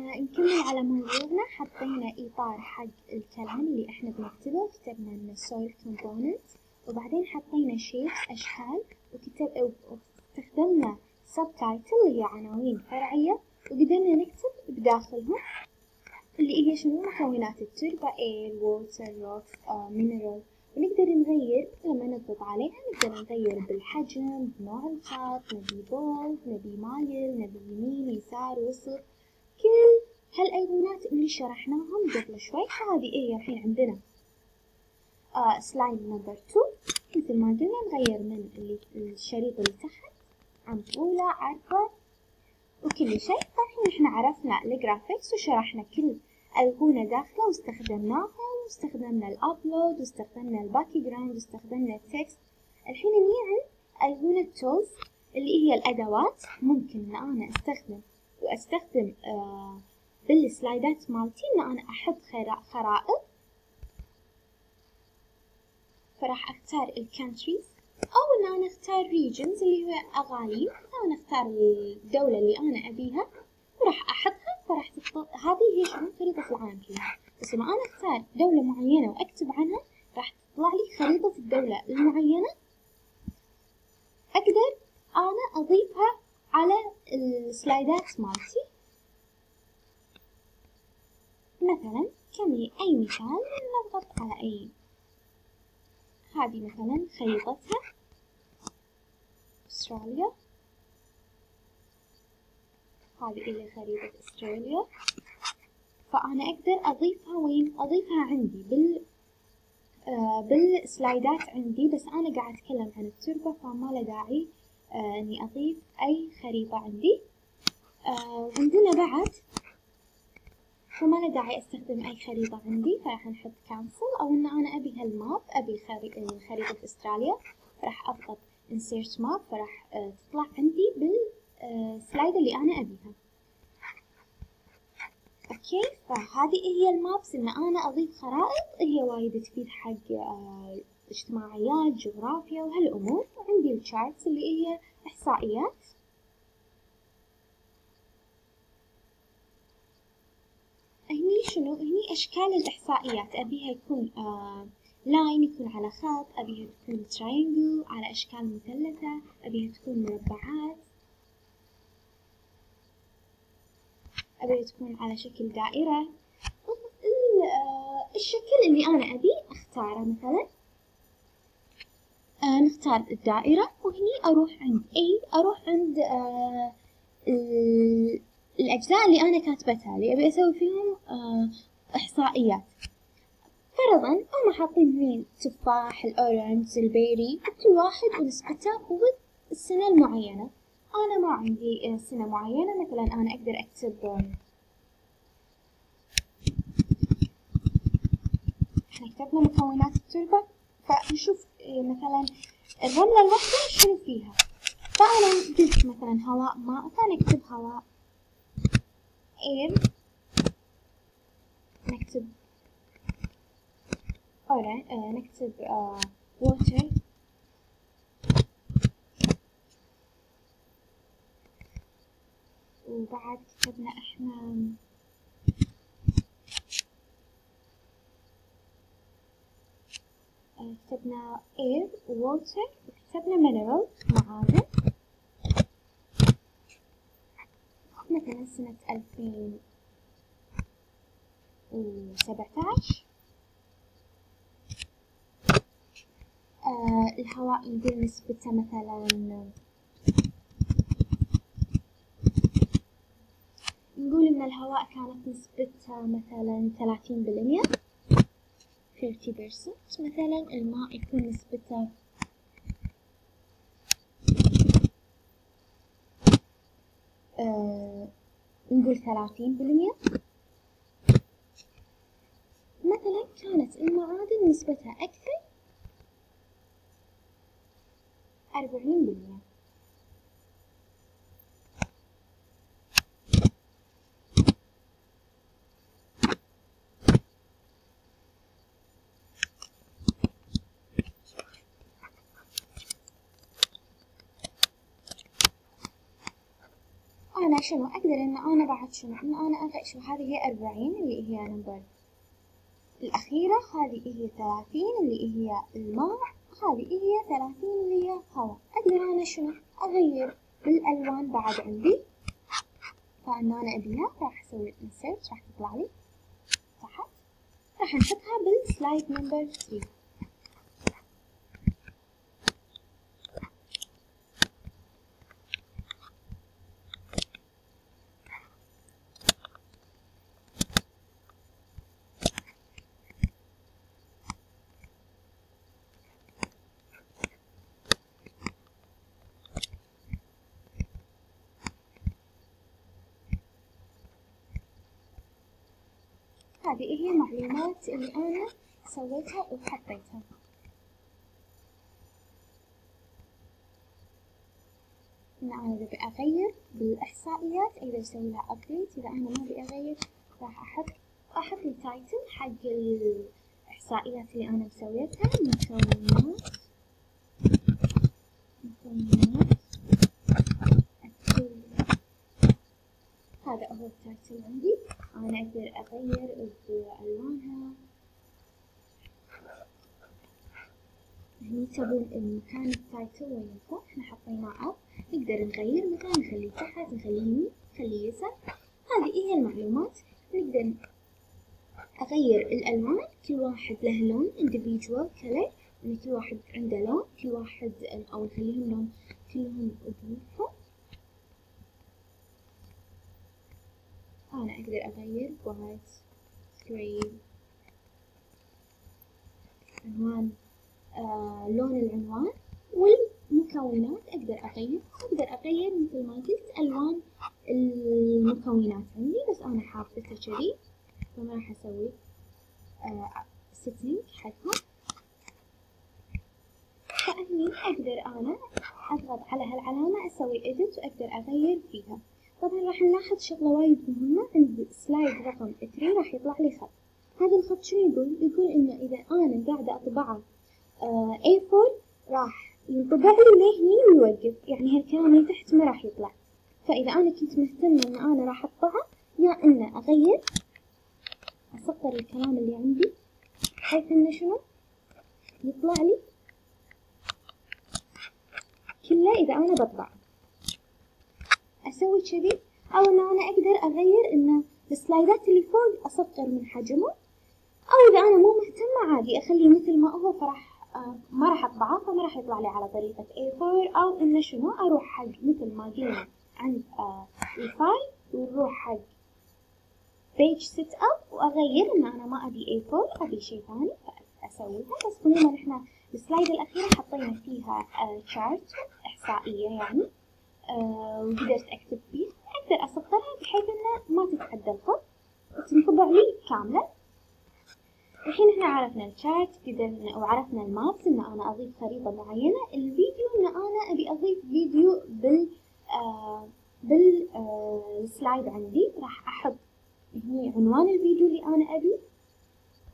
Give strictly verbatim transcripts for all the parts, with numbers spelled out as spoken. نكمل على موضوعنا. حطينا إطار حق الكلام اللي احنا بنكتبه، كتبنا من soil components، وبعدين حطينا shapes أشكال، وكتب واستخدمنا subtitle اللي هي عناوين فرعية، وقدرنا نكتب بداخلهم اللي هي شنو مكونات التربة، air water rocks uh, mineral، ونقدر نغير لما نضغط عليها، نقدر نغير بالحجم، بنوع الخط، نبي بولد، نبي مايل، نبي يمين يسار وسط، كل هالأيقونات اللي شرحناهم قبل شوي. هذه هي الحين عندنا آه سلايد نمبر تو. مثل ما قلنا نغير من اللي الشريط اللي تحت عن طوله عرضه وكل شيء. الحين احنا عرفنا الجرافيكس وشرحنا كل أيقونة داخله واستخدمناها، واستخدمنا الأبلود، واستخدمنا الباك جراوند، واستخدمنا التكست. الحين نيجي عند أيقونة تولز اللي هي الأدوات. ممكن إن أنا أستخدم وأستخدم آه بالسلايدات مالتي إن أنا أحط خرائط، فراح أختار الكانتريز، أو إن أنا أختار ريجنز اللي هو أقاليم، أو أختار الدولة اللي أنا أبيها وراح أحطها. فراح تطلع هذه هي شنو خريطة العالم كلها. بس لما أنا أختار دولة معينة وأكتب عنها راح تطلع لي خريطة الدولة المعينة، أقدر أنا أضيفها على السلايدات مالتي. مثلا كمي أي مثال، نضغط على أي، هذه مثلا خريطتها أستراليا، هذه هي خريطة أستراليا. فأنا أقدر أضيفها وين؟ أضيفها عندي بال آه بالسلايدات عندي، بس أنا قاعد أتكلم عن التربة فما له داعي آه إني أضيف أي خريطة عندي. آه عندنا بعد فما له داعي أستخدم أي خريطة عندي، فراح نحط كانسل، أو إن أنا أبي هالماب، أبي خريطة أستراليا، فراح أضغط insert map، فراح آه تطلع عندي بالسلايد آه اللي أنا أبيها. اوكي، فهذه هي المابس ان انا اضيف خرائط، هي وايد تفيد حق اه اجتماعيات، جغرافيا وهالامور. وعندي الشارتس اللي هي احصائيات. هني شنو؟ هني اشكال الاحصائيات، ابيها يكون اه لاين، يكون على خط، ابيها تكون تراينجل، على اشكال مثلثة، ابيها تكون مربعات، أبي تكون على شكل دائرة. الشكل اللي أنا أبي أختاره مثلا آه نختار الدائرة، وهني أروح عند A، أروح عند آه الأجزاء اللي أنا كاتبتها اللي أبي أسوي فيهم آه إحصائيات. فرضا هم حاطين هني التفاح، الأورنج، البيري، كل واحد ونسبته والسنة المعينة. أنا ما عندي سنة معينة، مثلا أنا أقدر أكتب، إحنا كتبنا مكونات التربة، فنشوف مثلا الرملة الواحدة شنو فيها. فأنا قلت مثلا هواء ماء، فأنا أكتب هواء air، نكتب أورا، نكتب water، وبعد كتبنا احنا كتبنا air ووتر، وكتبنا mineral معادن. مثلا سنة ألفين وسبعة عشر الهواء يقول نسبته مثلا نقول إن الهواء كانت نسبتها مثلا ثلاثين بالمية thirty percent. مثلا الماء يكون نسبته آه نقول ثلاثين بالمية. مثلا كانت المعادن نسبتها أكثر أربعين بالمية. شنو اقدر ان انا بعد شنو ان انا انقي شنو هذه هي أربعين اللي هي نمبر الاخيرة، هذه هي ثلاثين اللي هي الماء، هذه هي ثلاثين اللي هي هواء. اقدر انا شنو اغير بالالوان بعد عندي، فان انا ابيها راح اسوي انسيرت، راح تطلع لي تحت، راح نحطها بالسلايد نمبر ثلاثة. هذه هي المعلومات اللي أنا سويتها وحطيتها. إن أنا إذا بأغير بالإحصائيات أقدر أسوي لها أبديت، إذا أنا ما بأغير راح أحط أحط التايتل حق الإحصائيات اللي أنا مسويتها، مكونات مكونات هذا هو التايتل عندي. أنا أقدر أغير بألوانها، هني تبون المكان التايتل وين فوق، إحنا حطيناه أب، نقدر نغير مكان، نخليه تحت، نخليه يمين، نخليه يسار. هذه هي المعلومات. نقدر أغير الألوان، كل واحد له لون individual color، يعني كل واحد عنده لون، كل واحد أو نخليهم لون كلهم بنفسهم. أنا أقدر أغير white grey عنوان آه، لون العنوان والمكونات أقدر أغير، أقدر أغير مثل ما قلت ألوان المكونات عندي، بس أنا حاطتها كذي فما راح أسوي آه، setting حقها. فهني أقدر أنا أضغط على هالعلامة أسوي edit وأقدر أغير فيها. طبعا راح نلاحظ شغلة وايد مهمة عند سلايد رقم ثلاثة، راح يطلع لي خط، هذا الخط شنو يقول؟ يقول انه اذا انا قاعدة اطبعه آه إيه فور راح ينطبع لي لهني ويوقف، يعني هالكلام اللي تحت ما راح يطلع. فاذا انا كنت مهتمة ان انا راح اطبعه، يا انه اغير اصغر الكلام اللي عندي بحيث انه شنو يطلع لي كله اذا انا بطبعه، اسوي كذي، او ان انا اقدر اغير ان السلايدات اللي فوق اصغر من حجمه، او اذا انا مو مهتمه عادي اخليه مثل ما هو، فراح آه ما راح اطبعه، فما راح يطلع لي على طريقه إيه فور، او انه شنو اروح حق مثل ما قلنا عند آه الفايل، ونروح حق بيج سيت اب واغير ان انا ما ابي إيه فور، ابي شيء ثاني فاسويها. بس عموما احنا السلايد الاخيره حطينا فيها تشارت آه احصائيه، يعني آه وقدرت اكتب فيه، اقدر اصغرها بحيث انها ما تتعدى الخط وتنطبع لي كاملة. الحين احنا عرفنا الشارت قدرنا وعرفنا المابس ان انا اضيف خريطة معينة، الفيديو ان انا ابي اضيف فيديو بال آه بال آه سلايد عندي، راح احط هني عنوان الفيديو اللي انا ابي،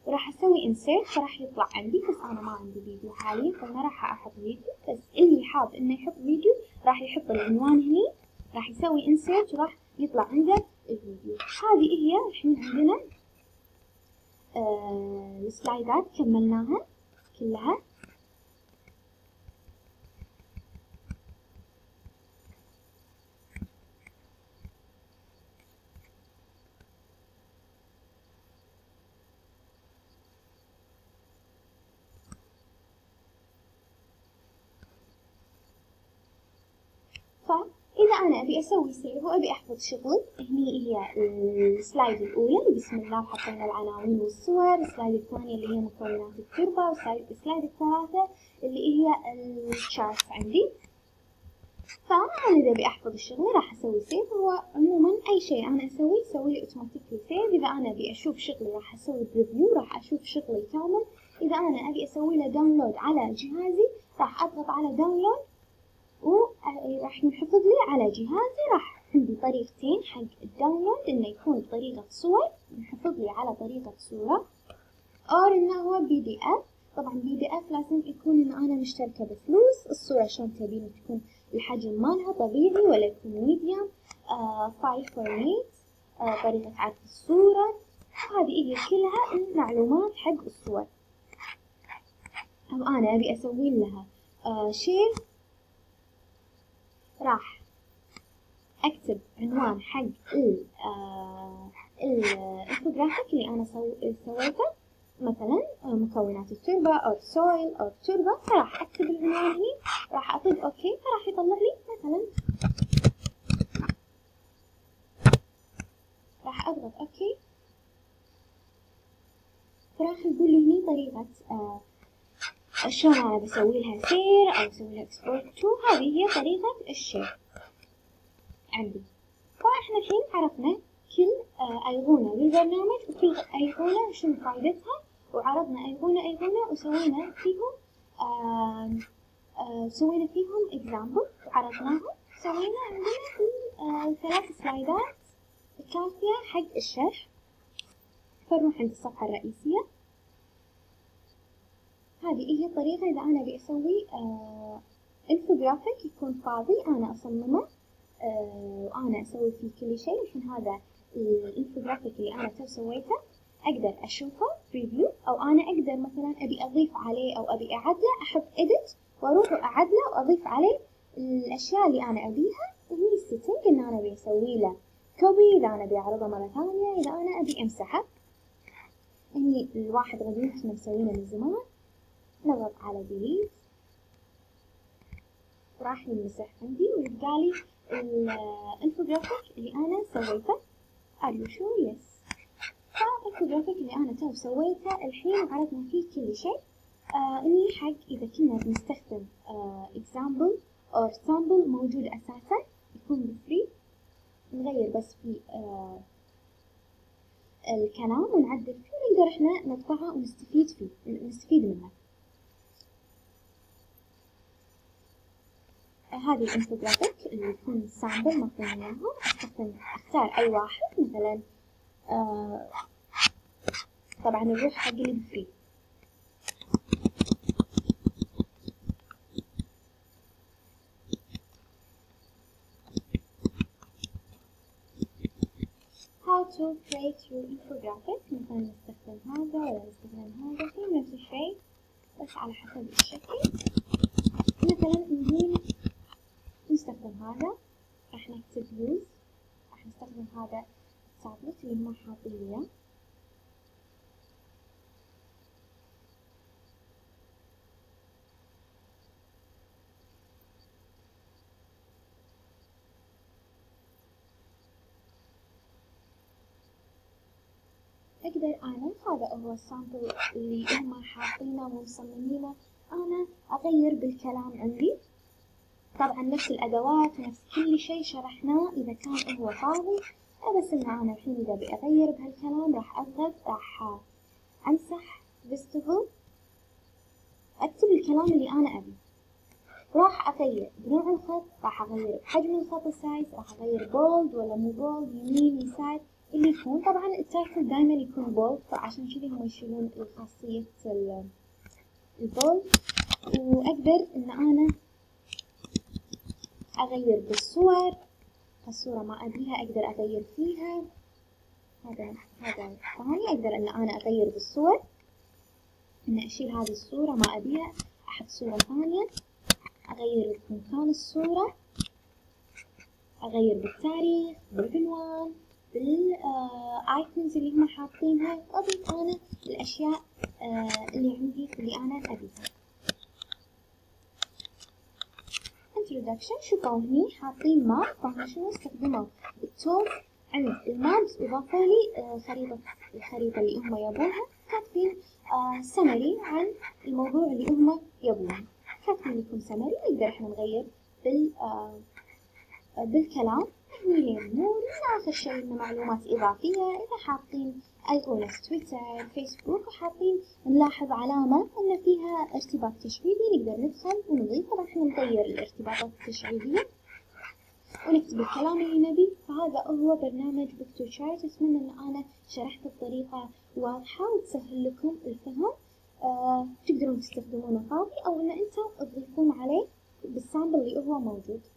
وراح اسوي انسيرت، فراح يطلع عندي، بس انا ما عندي فيديو حاليا فما راح احط فيديو، بس اللي حاب انه يحط فيديو راح يحط العنوان هني، راح يسوي انسيرت وراح يطلع عنده الفيديو. هذه هي الحين عندنا آه السلايدات كملناها كلها. أنا أبي أسوي سيف وأبي أحفظ شغلي، هني هي السلايد الأولى اللي بسم الله حطينا العناوين والصور، السلايد الثانية اللي هي مكونات التربة، والسلايد الثالثة اللي هي الشارت عندي. فأنا إذا أبي أحفظ الشغل راح أسوي سيف. هو عموما أي شيء أنا أسوي يسوي لي أوتوماتيكلي سيف، إذا أنا أبي أشوف شغلي راح أسوي ريفيو، راح أشوف شغلي كامل. إذا أنا أبي أسوي له داونلود على جهازي راح أضغط على داونلود وراح ينحفظ لي على جهازي. راح عندي طريقتين حق الداونلود، انه يكون بطريقة صور ينحفظ لي على طريقة صورة، او انه هو بي دي اف. طبعا بي دي اف لازم يكون ان انا مشتركة بفلوس، الصورة شلون تبين تكون الحجم مالها طبيعي ولا يكون ميديا، فايف بوينت طريقة عرض الصورة. وهذه هي كلها المعلومات حق الصور. طب أنا أبي أسوي لها آه شير، راح أكتب عنوان حق الانفوجرافيك اللي أنا سويته، مثلا مكونات التربة أو سويل أو تربة، فراح أكتب العنوان هنا، راح أطلب أوكي، فراح يطلع لي مثلا، راح أضغط أوكي، فراح يقول لي هنا طريقة آه شلون أنا بسوي لها سير أو أسوي لها إكسبورت تو. هذه هي طريقة الشير عندي. فإحنا الحين عرفنا كل أيقونة بالبرنامج وكل أيقونة شنو فائدتها، وعرضنا أيقونة أيقونة وسوينا فيهم آآ آآ سوينا فيهم إكزامبل وعرضناهم. سوينا عندنا ثلاث سلايدات كافية حق الشرح. فنروح عند الصفحة الرئيسية. هذه هي الطريقة إذا أنا أبي أسوي انفوجرافيك يكون فاضي أنا أصممه وأنا أسوي فيه كل شيء. الحين هذا الانفوجرافيك اللي أنا تو سويته أقدر أشوفه بريفيو، أو أنا أقدر مثلا أبي أضيف عليه أو أبي أعدله، أحط إيديت وأروح أعدله وأضيف عليه الأشياء اللي أنا أبيها. وهي السيتنج إن أنا أبي أسوي له كوبي إذا أنا أبي أعرضه مرة ثانية، إذا أنا أبي أمسحه. إني الواحد غدير إحنا مسوينه من زمان. نضغط على ديليت راح يمسح عندي ويبقى لي الانفوجرافيك اللي انا سويته. اريو شو يس، فالانفوجرافيك اللي انا تو سويته الحين عرضنا فيه كل شيء. آه اللي حق اذا كنا بنستخدم اكزامبل او سامبل موجود اساسا يكون بفري، نغير بس في آه الكلام ونعدل فيه، نقدر احنا نطبعه ونستفيد فيه نستفيد منه. هذه الانفوجرافيك اللي يكون سامبل ماخذين اياهم، استخدم اختار اي واحد مثلا آه طبعا نروح حق اللي بفري. how to create your infographic مثلا نستخدم هذا ولا نستخدم هذا، كل نفس الشيء بس على حسب الشكل. مثلا نقول نستخدم هذا، راح نكتب يوز، راح نستخدم هذا التابلت اللي ما حاطين لي، اقدر انا هذا هو السامبل اللي هم حاطينه ومصممينه، انا اغير بالكلام عندي. طبعا نفس الادوات ونفس كل شيء شرحناه اذا كان هو فاضي، بس انه انا الحين اذا بغير بهالكلام راح اضغط، راح امسح فيستيفال، اكتب الكلام اللي انا ابي، راح اغير بنوع الخط، راح اغير بحجم الخط السايز، راح اغير بولد ولا مو بولد، يمين يسار اللي يكون. طبعا التايتل دائما يكون بولد، فعشان كذي هم يشيلون خاصية البولد. واقدر ان انا اغير بالصور، الصورة ما ابيها اقدر اغير فيها، هذا هذا ثاني اقدر ان انا اغير بالصور، ان اشيل هذه الصورة ما ابيها احط صورة ثانية، اغير بمكان الصورة، اغير بالتاريخ، بالعنوان، بالايكونز اللي هم حاطينها، واضيف انا الاشياء اللي عندي اللي انا ابيها. introduction شوفوا هني حاطين ماب، فاحنا شنو استخدموا التوب عند المابز، وضافوا لي خريطة، الخريطة اللي هم يبونها، كاتبين سمري عن الموضوع اللي هم يبونه، كاتبين لكم سمري، نقدر احنا نغير بال بالكلام. هني مور آخر شي معلومات إضافية، إذا حاطين أيقونة تويتر، فيسبوك، وحاطين نلاحظ علامة إن فيها ارتباط تشعيبي، نقدر ندخل ونضيف، طبعا احنا نغير الارتباطات التشعيبية ونكتب الكلام اللي نبي. فهذا هو برنامج بيكتوشارت. أتمنى إن أنا شرحت بطريقة واضحة وتسهل لكم الفهم. أه تقدرون تستخدمونه فاضي أو إن أنتم تضيفون عليه بالسامبل اللي هو موجود.